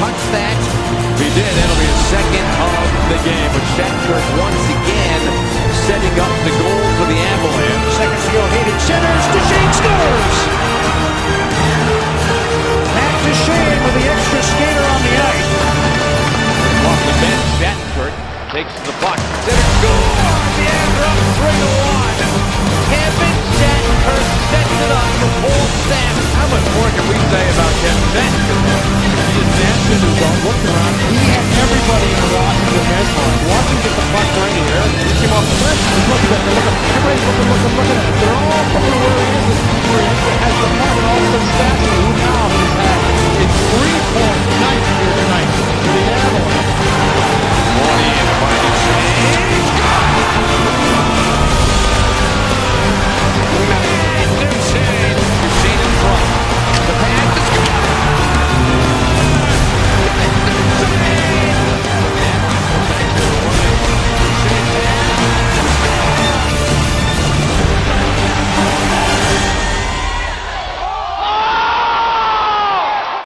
touch that. If he did, that'll be his second of the game. But Shattenkirk once again setting up the goal for the Avalanche. Seconds to go, Hejduk centers, Duchesne scores! Matt Duchesne with the extra skater on the ice. Off the bench, Shattenkirk takes the puck. Center scores! The Avalanche 3-1. Kevin Shattenkirk sets it up to Paul Sam. How much more can we say about Kevin Shattenkirk? He is absolutely well looked around.